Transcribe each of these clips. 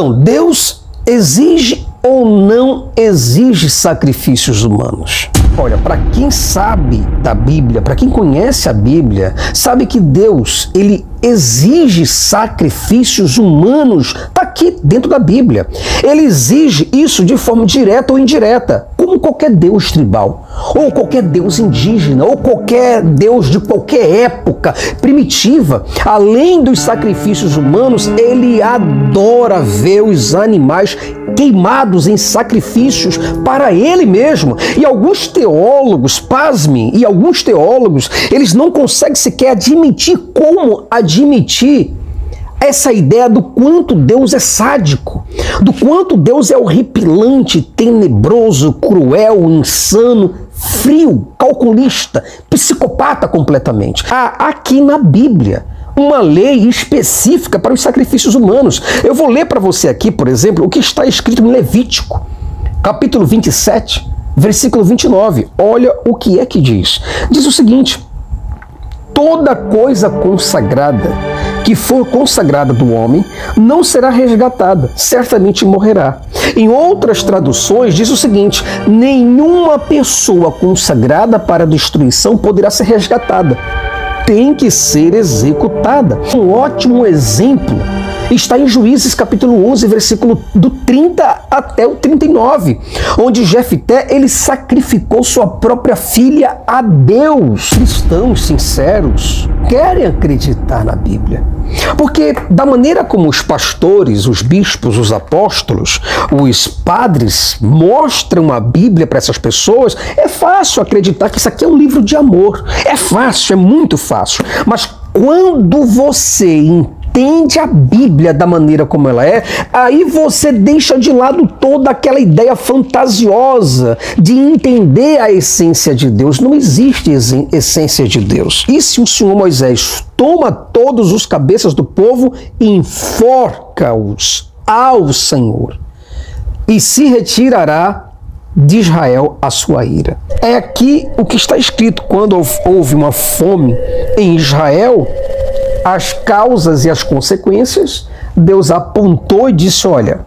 Então, Deus exige ou não exige sacrifícios humanos? Olha, para quem sabe da Bíblia, para quem conhece a Bíblia, sabe que Deus, ele exige sacrifícios humanos, está aqui dentro da Bíblia. Ele exige isso de forma direta ou indireta, como qualquer Deus tribal, ou qualquer Deus indígena, ou qualquer Deus de qualquer época primitiva. Além dos sacrifícios humanos, ele adora ver os animais queimados em sacrifícios para ele mesmo. E alguns teólogos, pasmem, e alguns teólogos, eles não conseguem sequer admitir essa ideia do quanto Deus é sádico, do quanto Deus é horripilante, tenebroso, cruel, insano, frio, calculista, psicopata completamente. Há aqui na Bíblia uma lei específica para os sacrifícios humanos. Eu vou ler para você aqui, por exemplo, o que está escrito em Levítico, capítulo 27, versículo 29. Olha o que é que diz. Diz o seguinte: toda coisa consagrada que for consagrada do homem não será resgatada, certamente morrerá. Em outras traduções diz o seguinte: nenhuma pessoa consagrada para destruição poderá ser resgatada, tem que ser executada. Um ótimo exemplo está em Juízes capítulo 11, versículo do 30 até o 39, onde Jefté, ele sacrificou sua própria filha a Deus. Cristãos sinceros querem acreditar na Bíblia, porque da maneira como os pastores, os bispos, os apóstolos, os padres mostram a Bíblia para essas pessoas, é fácil acreditar que isso aqui é um livro de amor. É fácil, é muito fácil. Mas quando você entende a Bíblia da maneira como ela é, aí você deixa de lado toda aquela ideia fantasiosa de entender a essência de Deus. Não existe essência de Deus. E se o Senhor Moisés toma todos os cabeças do povo e enforca-os ao Senhor, e se retirará de Israel a sua ira? É aqui o que está escrito: quando houve uma fome em Israel, as causas e as consequências, Deus apontou e disse: olha,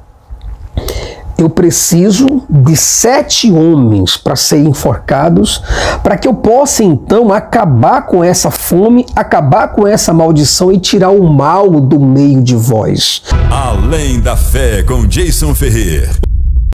eu preciso de 7 homens para serem enforcados, para que eu possa então acabar com essa fome, acabar com essa maldição e tirar o mal do meio de vós. Além da fé, com Jason Ferrer.